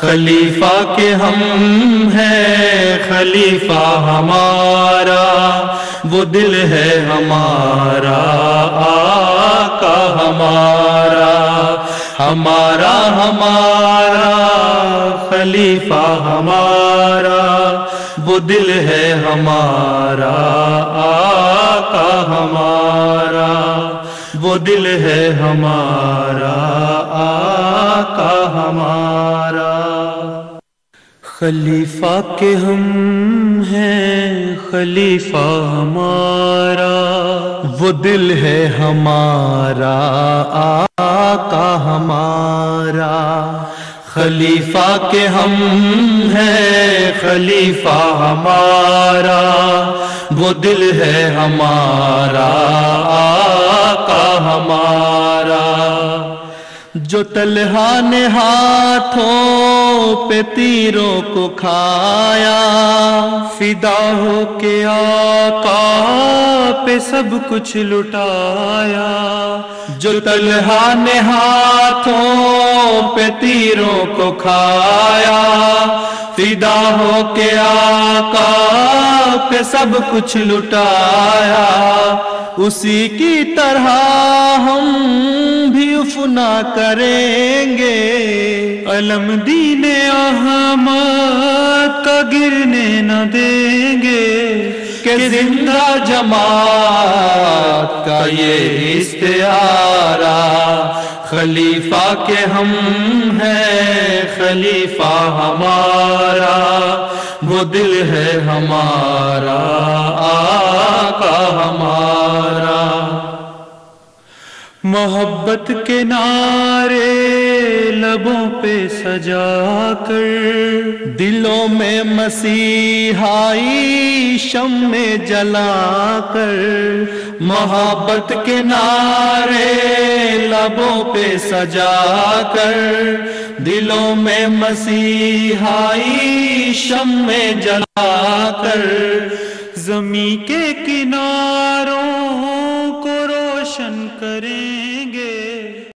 खलीफा के हम हैं, खलीफा हमारा, वो दिल है हमारा, आका हमारा, हमारा हमारा खलीफा हमारा, वो दिल है हमारा, आका हमारा, वो दिल है हमारा, आका हमारा। खलीफा के हम हैं, खलीफा हमारा, वो दिल है हमारा, आका हमारा। खलीफा के हम हैं, खलीफा हमारा, वो दिल है हमारा, आका हमारा। जो तलहा ने हाथों पे तीरों को खाया, फिदा हो के आका पे सब कुछ लुटाया। जो तलहा ने हाथों पे तीरों को खाया, फिदा हो के आका पे सब कुछ लुटाया। उसी की तरह हम भी उफना करेंगे, अलम दीने अहमद का गिरने न देंगे। के जिंदा जमात का ये इस्तिआरा, खलीफा के हम हैं, खलीफा हमारा, वो दिल है हमारा, आका हमारा। मोहब्बत के नारे लबों पे सजा कर, दिलों में मसीहाई शम्मे जला कर। मोहब्बत के नारे लबों पे सजा कर, दिलों में मसीहाई शम्मे जला कर। ज़मीं के किनारों को रोशन करें।